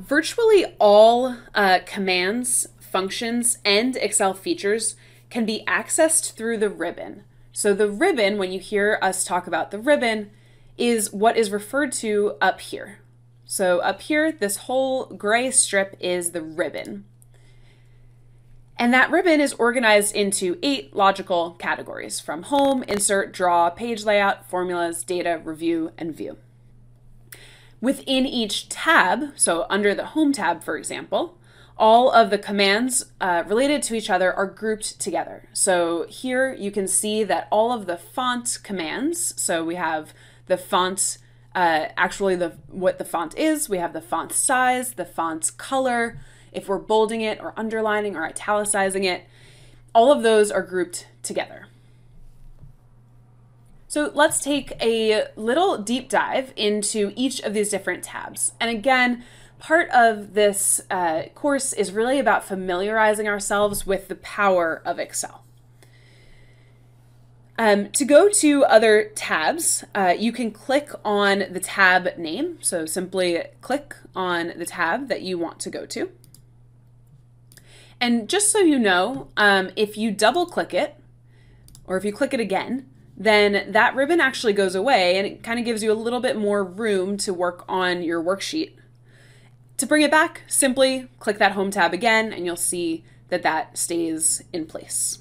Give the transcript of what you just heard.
Virtually all commands, functions, and Excel features can be accessed through the ribbon. So the ribbon, when you hear us talk about the ribbon, is what is referred to up here. So up here, this whole gray strip is the ribbon. And that ribbon is organized into 8 logical categories from home, insert, draw, page layout, formulas, data, review, and view. Within each tab, so under the home tab, for example, all of the commands related to each other are grouped together. So here you can see that all of the font commands, so we have the font, what the font is, we have the font size, the font color, if we're bolding it or underlining or italicizing it, all of those are grouped together. So let's take a little deep dive into each of these different tabs. And again, part of this course is really about familiarizing ourselves with the power of Excel. To go to other tabs, you can click on the tab name. So simply click on the tab that you want to go to. And just so you know, if you double click it, or if you click it again, then that ribbon actually goes away and it kind of gives you a little bit more room to work on your worksheet. To bring it back, simply click that home tab again and you'll see that that stays in place.